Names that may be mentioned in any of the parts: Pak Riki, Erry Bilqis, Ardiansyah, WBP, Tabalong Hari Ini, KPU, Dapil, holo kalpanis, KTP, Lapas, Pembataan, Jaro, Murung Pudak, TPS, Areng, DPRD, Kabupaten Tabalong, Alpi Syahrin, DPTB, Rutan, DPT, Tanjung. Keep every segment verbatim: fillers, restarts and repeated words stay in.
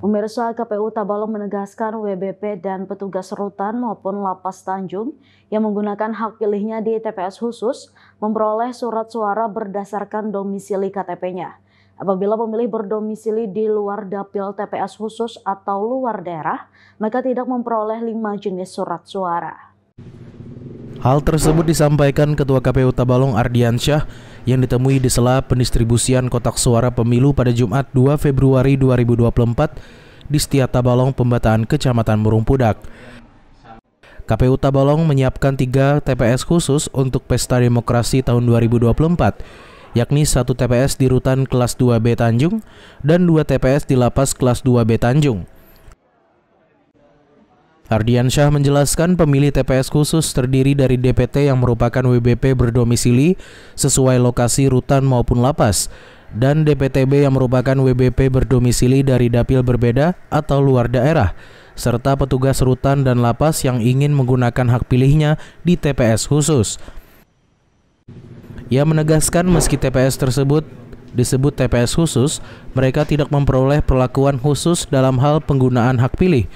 Pemirsa, K P U Tabalong menegaskan W B P dan petugas Rutan maupun Lapas Tanjung yang menggunakan hak pilihnya di T P S khusus memperoleh surat suara berdasarkan domisili K T P-nya. Apabila pemilih berdomisili di luar dapil T P S khusus atau luar daerah, maka tidak memperoleh lima jenis surat suara. Hal tersebut disampaikan Ketua K P U Tabalong Ardiansyah yang ditemui di sela pendistribusian kotak suara pemilu pada Jumat dua Februari dua ribu dua puluh empat di Setia Tabalong, Pembataan Kecamatan Murung Pudak. K P U Tabalong menyiapkan tiga T P S khusus untuk Pesta Demokrasi tahun dua ribu dua puluh empat, yakni satu T P S di Rutan kelas dua B Tanjung dan dua T P S di Lapas kelas dua B Tanjung. Ardiansyah menjelaskan pemilih T P S khusus terdiri dari D P T yang merupakan W B P berdomisili sesuai lokasi Rutan maupun Lapas, dan D P T B yang merupakan W B P berdomisili dari dapil berbeda atau luar daerah, serta petugas Rutan dan Lapas yang ingin menggunakan hak pilihnya di T P S khusus. Ia menegaskan meski T P S tersebut disebut T P S khusus, mereka tidak memperoleh perlakuan khusus dalam hal penggunaan hak pilih.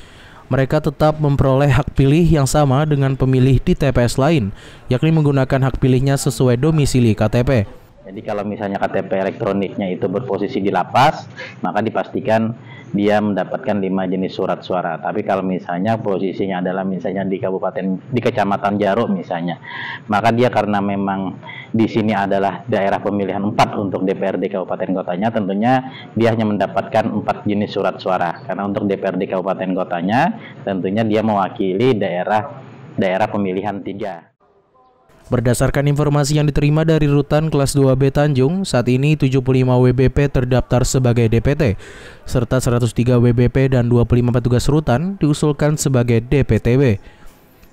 Mereka tetap memperoleh hak pilih yang sama dengan pemilih di T P S lain, yakni menggunakan hak pilihnya sesuai domisili K T P. Jadi kalau misalnya K T P elektroniknya itu berposisi di Lapas, maka dipastikan dia mendapatkan lima jenis surat suara. Tapi kalau misalnya posisinya adalah misalnya di kabupaten, di kecamatan Jaro misalnya, maka dia karena memang di sini adalah daerah pemilihan empat untuk D P R D kabupaten kotanya, tentunya dia hanya mendapatkan empat jenis surat suara. Karena untuk D P R D kabupaten kotanya, tentunya dia mewakili daerah daerah pemilihan tiga. Berdasarkan informasi yang diterima dari Rutan kelas dua B Tanjung, saat ini tujuh puluh lima W B P terdaftar sebagai D P T, serta seratus tiga W B P dan dua puluh lima petugas Rutan diusulkan sebagai D P T B.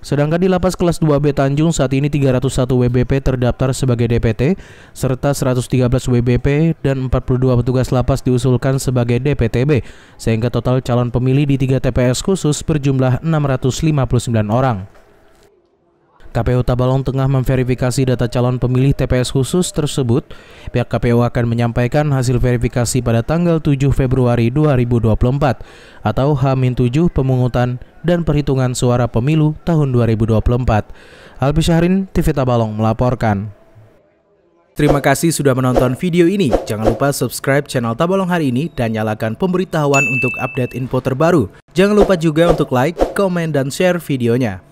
Sedangkan di Lapas kelas dua B Tanjung saat ini tiga ratus satu W B P terdaftar sebagai D P T, serta seratus tiga belas W B P dan empat puluh dua petugas Lapas diusulkan sebagai D P T B, sehingga total calon pemilih di tiga T P S khusus berjumlah enam ratus lima puluh sembilan orang. K P U Tabalong tengah memverifikasi data calon pemilih T P S khusus tersebut. Pihak K P U akan menyampaikan hasil verifikasi pada tanggal tujuh Februari dua ribu dua puluh empat atau H minus tujuh pemungutan dan perhitungan suara pemilu tahun dua ribu dua puluh empat. Alpi Syahrin, T V Tabalong melaporkan. Terima kasih sudah menonton video ini. Jangan lupa subscribe channel Tabalong Hari Ini dan nyalakan pemberitahuan untuk update info terbaru. Jangan lupa juga untuk like, komen, dan share videonya.